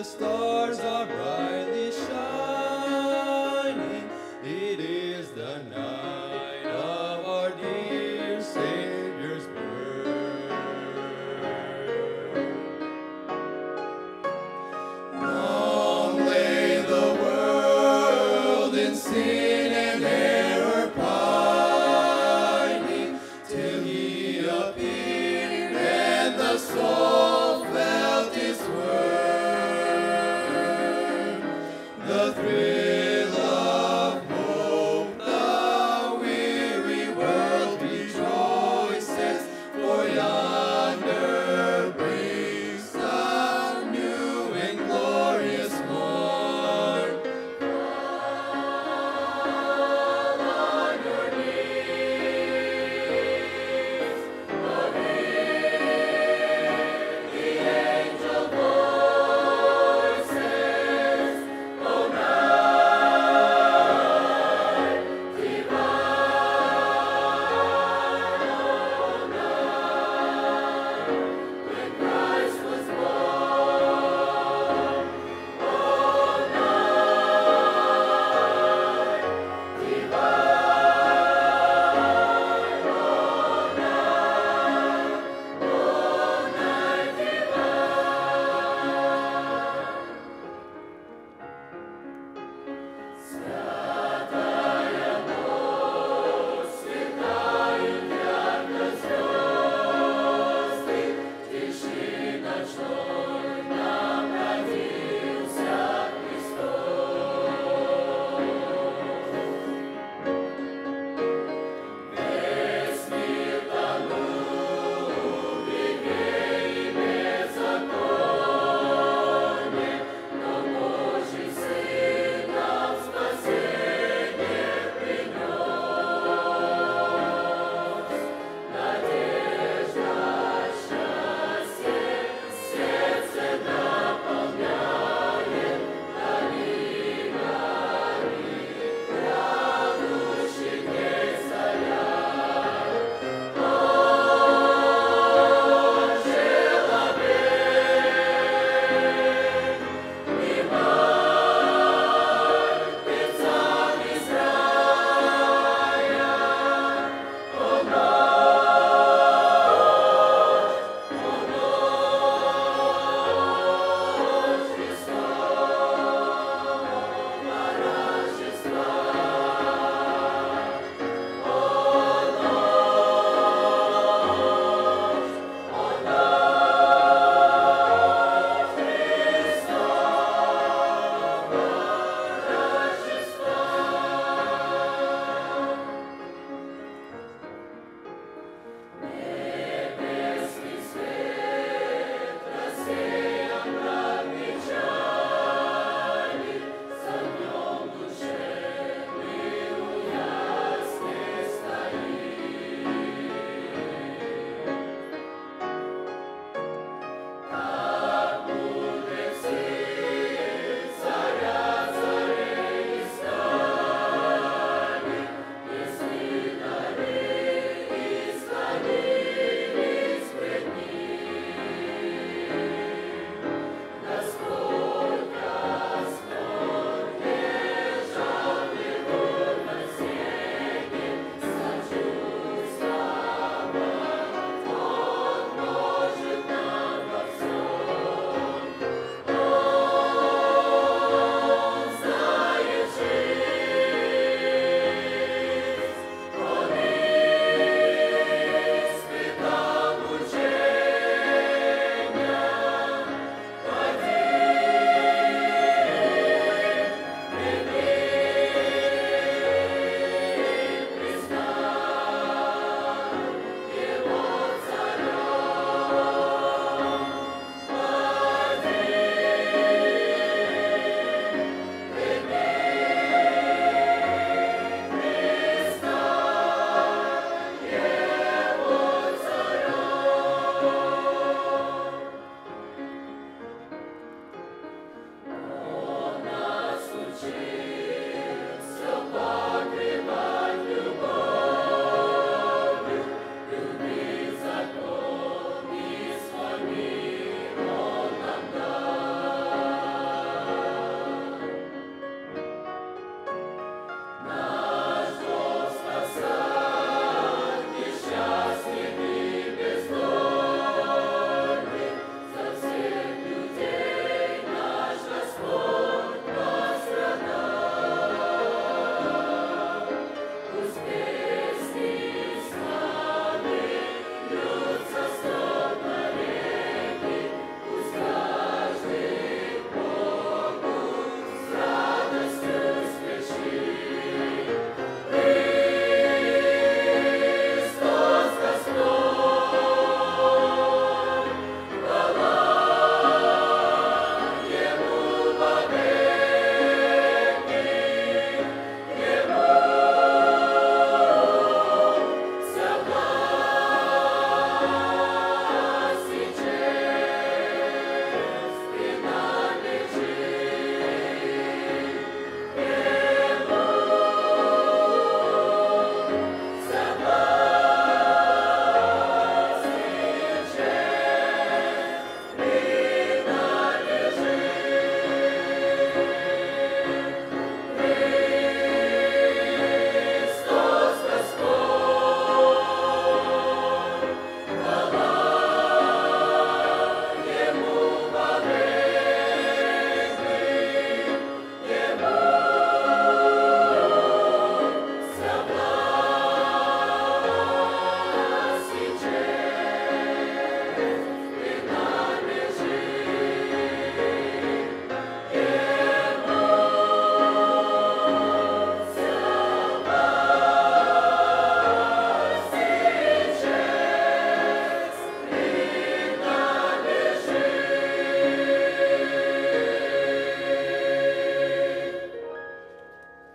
the stars are brightly shining. It is the night of our dear Savior's birth. Long lay the world in sin and error pining, till he appeared.